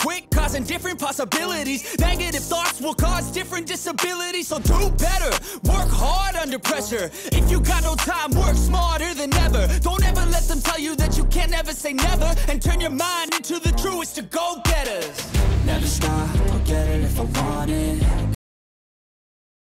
quick, causing different possibilities. Negative thoughts will cause different disabilities. So do better, work hard under pressure. If you got no time, work smarter than ever. Don't ever let them tell you that you can't ever say never, and turn your mind into the truest of go-getters. Never stop, I'll get it if I want it.